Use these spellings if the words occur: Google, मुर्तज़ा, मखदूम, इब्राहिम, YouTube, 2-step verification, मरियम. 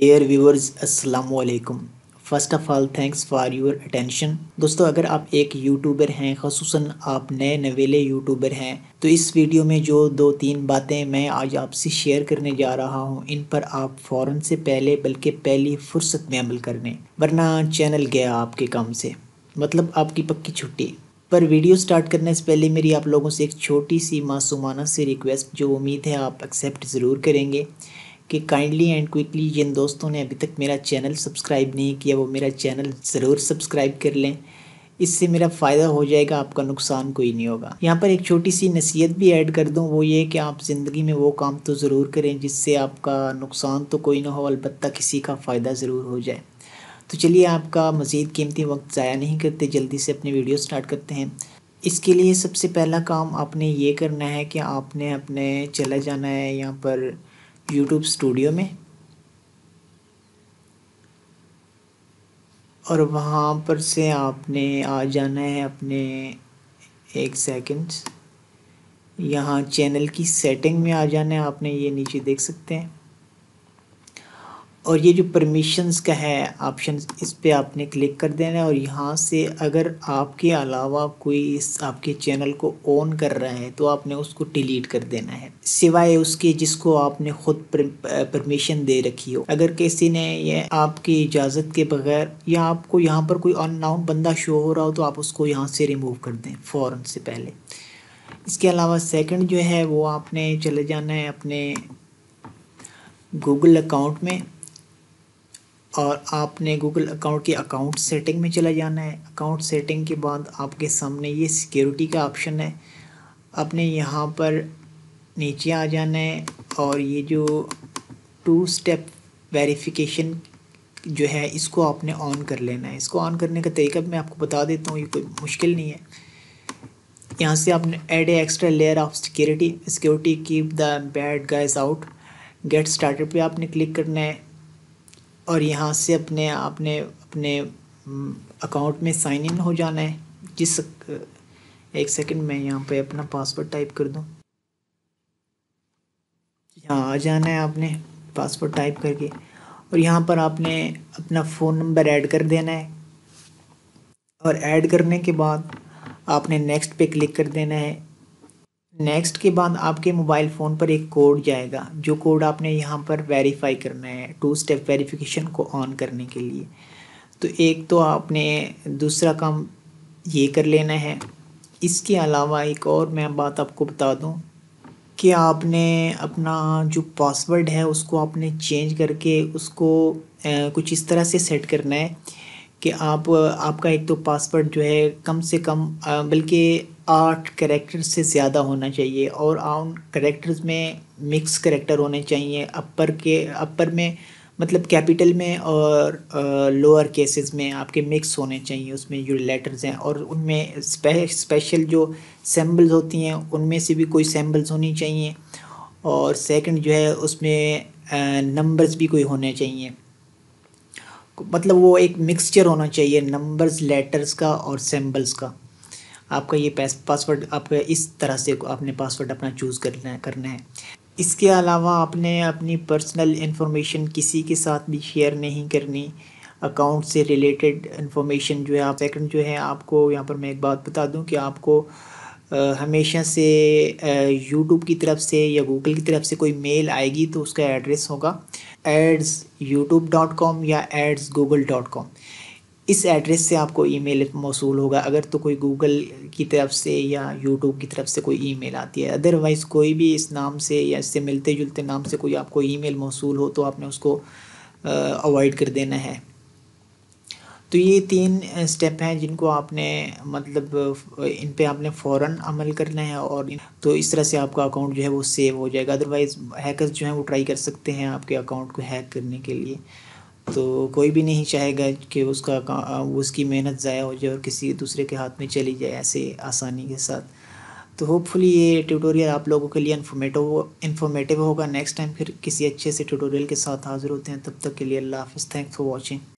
Dear viewers अस्सलाम वालेकुम। First of all thanks for your attention. दोस्तों, अगर आप एक यूट्यूबर हैं, ख़ुसूसन आप नए नवेले यूट्यूबर हैं, तो इस वीडियो में जो 2-3 बातें मैं आज आपसे शेयर करने जा रहा हूं, इन पर आप फ़ौरन से पहले बल्कि पहली फ़ुर्सत में अमल कर लें, वरना चैनल गया आपके काम से, मतलब आपकी पक्की छुट्टी। पर वीडियो स्टार्ट करने से पहले मेरी आप लोगों से एक छोटी सी मासूमाना से रिक्वेस्ट, जो उम्मीद है आप एक्सेप्ट ज़रूर करेंगे, कि काइंडली एंड क्विकली जिन दोस्तों ने अभी तक मेरा चैनल सब्सक्राइब नहीं किया वो मेरा चैनल ज़रूर सब्सक्राइब कर लें। इससे मेरा फ़ायदा हो जाएगा, आपका नुकसान कोई नहीं होगा। यहाँ पर एक छोटी सी नसीहत भी ऐड कर दूँ, वो ये कि आप ज़िंदगी में वो काम तो ज़रूर करें जिससे आपका नुकसान तो कोई ना हो, अलबत्ता किसी का फ़ायदा ज़रूर हो जाए। तो चलिए, आपका मज़ीद कीमती वक्त ज़ाया नहीं करते, जल्दी से अपनी वीडियो स्टार्ट करते हैं। इसके लिए सबसे पहला काम आपने ये करना है कि आपने अपने चला जाना है यहाँ पर YouTube स्टूडियो में, और वहाँ पर से आपने आ जाना है अपने, एक सेकंड, यहाँ चैनल की सेटिंग में आ जाना है आपने, ये नीचे देख सकते हैं, और ये जो परमिशंस का है ऑप्शन, इस पर आपने क्लिक कर देना है। और यहाँ से अगर आपके अलावा कोई इस आपके चैनल को ऑन कर रहा है तो आपने उसको डिलीट कर देना है, सिवाय उसके जिसको आपने ख़ुद परमिशन दे रखी हो। अगर किसी ने ये आपकी इजाज़त के बगैर या आपको यहाँ पर कोई अननोन बंदा शो हो रहा हो तो आप उसको यहाँ से रिमूव कर दें फ़ौरन से पहले। इसके अलावा सेकेंड जो है वो आपने चले जाना है अपने गूगल अकाउंट में, और आपने गूगल अकाउंट के अकाउंट सेटिंग में चला जाना है। अकाउंट सेटिंग के बाद आपके सामने ये सिक्योरिटी का ऑप्शन है, आपने यहाँ पर नीचे आ जाना है, और ये जो 2-स्टेप वेरिफिकेशन जो है इसको आपने ऑन कर लेना है। इसको ऑन करने का तरीका मैं आपको बता देता हूँ, ये कोई मुश्किल नहीं है। यहाँ से आपने add a extra layer of security, keep the bad guys out, get started पे आपने क्लिक करना है, और यहाँ से अपने आपने अपने अकाउंट में साइन इन हो जाना है। जिस एक सेकंड मैं यहाँ पे अपना पासवर्ड टाइप कर दूँ, यहाँ आ जाना है आपने पासवर्ड टाइप करके, और यहाँ पर आपने अपना फ़ोन नंबर ऐड कर देना है, और ऐड करने के बाद आपने नेक्स्ट पे क्लिक कर देना है। नेक्स्ट के बाद आपके मोबाइल फ़ोन पर एक कोड जाएगा, जो कोड आपने यहाँ पर वेरीफाई करना है 2-स्टेप वेरिफिकेशन को ऑन करने के लिए। तो एक तो आपने दूसरा काम ये कर लेना है। इसके अलावा एक और मैं बात आपको बता दूँ कि आपने अपना जो पासवर्ड है उसको आपने चेंज करके उसको कुछ इस तरह से सेट करना है कि आपका एक तो पासवर्ड जो है कम से कम बल्कि 8 करैक्टर से ज़्यादा होना चाहिए, और उन करैक्टर्स में मिक्स करैक्टर होने चाहिए, अपर में मतलब कैपिटल में और लोअर केसेस में आपके मिक्स होने चाहिए, उसमें जो लेटर्स हैं, और उनमें स्पेशल जो सिंबल्स होती हैं उनमें से भी कोई सिंबल्स होनी चाहिए, और सेकंड जो है उसमें नंबर्स भी कोई होने चाहिए, मतलब वो एक मिक्सचर होना चाहिए नंबर्स, लेटर्स का और सिंबल्स का। आपका ये पासवर्ड आपका इस तरह से आपने पासवर्ड अपना चूज़ करना है। इसके अलावा आपने अपनी पर्सनल इन्फॉर्मेशन किसी के साथ भी शेयर नहीं करनी, अकाउंट से रिलेटेड इन्फॉर्मेशन जो है आप सेकंड जो है आपको यहाँ पर मैं एक बात बता दूँ कि आपको हमेशा से YouTube की तरफ से या Google की तरफ से कोई मेल आएगी तो उसका एड्रेस होगा ads youtube.com या ads google.com। इस एड्रेस से आपको ईमेल मौसूल होगा अगर तो कोई गूगल की तरफ से या यूट्यूब की तरफ से कोई ईमेल आती है, अदरवाइज़ कोई भी इस नाम से या इससे मिलते जुलते नाम से कोई आपको ईमेल मौसूल हो तो आपने उसको अवॉइड कर देना है। तो ये 3 स्टेप हैं जिनको आपने मतलब इन पे आपने फ़ौरन अमल करना है, और तो इस तरह से आपका अकाउंट जो है वो सेव हो जाएगा। अदरवाइज़ हैकर्स जो हैं वो ट्राई कर सकते हैं आपके अकाउंट को हैक करने के लिए, तो कोई भी नहीं चाहेगा कि उसकी मेहनत ज़ाया हो जाए और किसी दूसरे के हाथ में चली जाए ऐसे आसानी के साथ। तो होपफुली ये ट्यूटोरियल आप लोगों के लिए इन्फॉर्मेटिव होगा। नेक्स्ट टाइम फिर किसी अच्छे से ट्यूटोरियल के साथ हाज़िर होते हैं, तब तक के लिए अल्लाह हाफ़िज़। Thanks for watching.